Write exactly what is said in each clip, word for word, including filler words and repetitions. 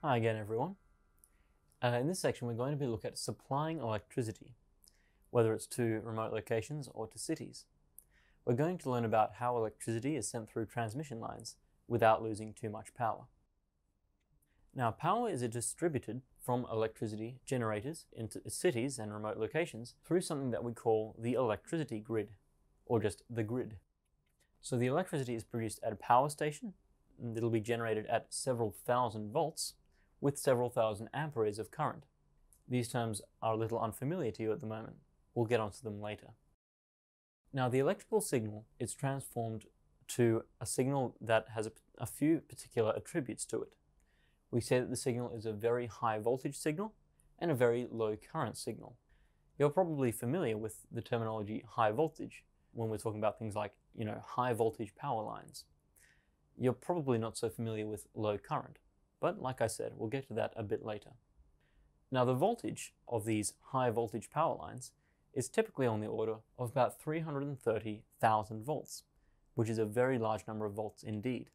Hi again everyone. Uh, in this section we're going to be looking at supplying electricity, whether it's to remote locations or to cities. We're going to learn about how electricity is sent through transmission lines without losing too much power. Now power is distributed from electricity generators into cities and remote locations through something that we call the electricity grid, or just the grid. So the electricity is produced at a power station, and it'll be generated at several thousand volts with several thousand amperes of current. These terms are a little unfamiliar to you at the moment. We'll get onto them later. Now the electrical signal is transformed to a signal that has a, a few particular attributes to it. We say that the signal is a very high voltage signal and a very low current signal. You're probably familiar with the terminology high voltage when we're talking about things like, you know, high voltage power lines. You're probably not so familiar with low current, but like I said, we'll get to that a bit later. Now the voltage of these high voltage power lines is typically on the order of about three hundred thirty thousand volts, which is a very large number of volts indeed.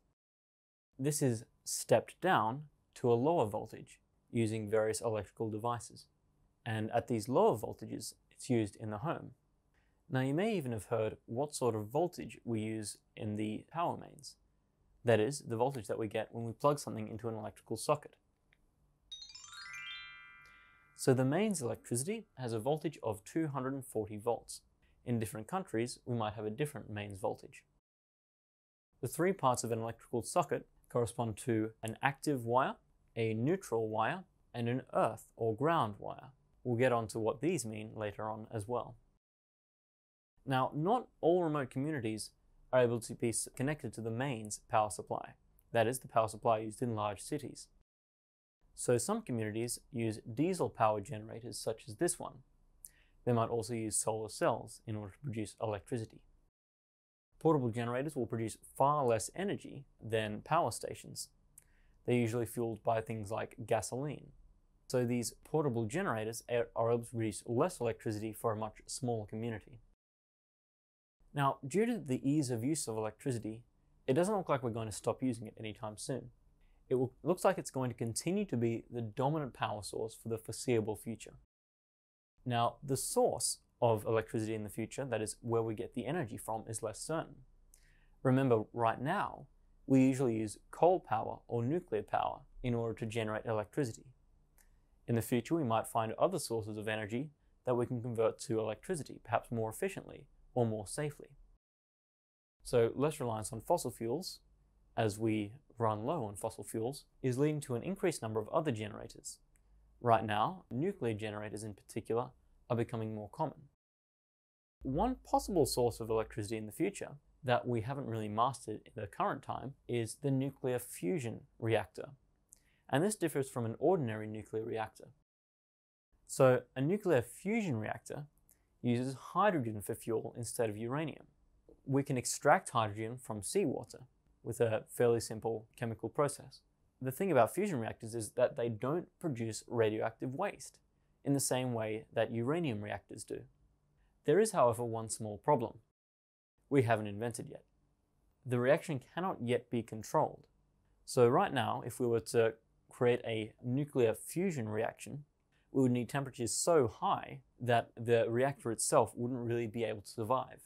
This is stepped down to a lower voltage using various electrical devices, and at these lower voltages it's used in the home. Now you may even have heard what sort of voltage we use in the power mains. That is, the voltage that we get when we plug something into an electrical socket. So the mains electricity has a voltage of two hundred forty volts. In different countries, we might have a different mains voltage. The three parts of an electrical socket correspond to an active wire, a neutral wire, and an earth or ground wire. We'll get onto what these mean later on as well. Now, not all remote communities are able to be connected to the mains power supply, that is, the power supply used in large cities. So some communities use diesel power generators such as this one. They might also use solar cells in order to produce electricity. Portable generators will produce far less energy than power stations. They're usually fueled by things like gasoline. So these portable generators are able to produce less electricity for a much smaller community. Now, due to the ease of use of electricity, it doesn't look like we're going to stop using it anytime soon. It will, looks like it's going to continue to be the dominant power source for the foreseeable future. Now, the source of electricity in the future, that is, where we get the energy from, is less certain. Remember, right now, we usually use coal power or nuclear power in order to generate electricity. In the future, we might find other sources of energy that we can convert to electricity, perhaps more efficiently or more safely. So less reliance on fossil fuels, as we run low on fossil fuels, is leading to an increased number of other generators. Right now, nuclear generators in particular are becoming more common. One possible source of electricity in the future that we haven't really mastered in the current time is the nuclear fusion reactor. And this differs from an ordinary nuclear reactor. So a nuclear fusion reactor uses hydrogen for fuel instead of uranium. We can extract hydrogen from seawater with a fairly simple chemical process. The thing about fusion reactors is that they don't produce radioactive waste in the same way that uranium reactors do. There is, however, one small problem we haven't invented yet. The reaction cannot yet be controlled. So right now, if we were to create a nuclear fusion reaction, we would need temperatures so high that the reactor itself wouldn't really be able to survive.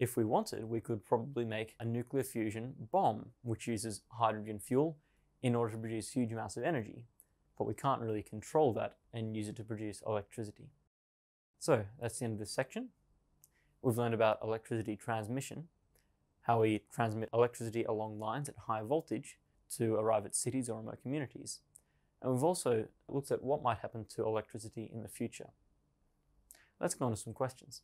If we wanted, we could probably make a nuclear fusion bomb, which uses hydrogen fuel in order to produce huge amounts of energy, but we can't really control that and use it to produce electricity. So that's the end of this section. We've learned about electricity transmission, how we transmit electricity along lines at high voltage to arrive at cities or remote communities. And we've also looked at what might happen to electricity in the future. Let's go on to some questions.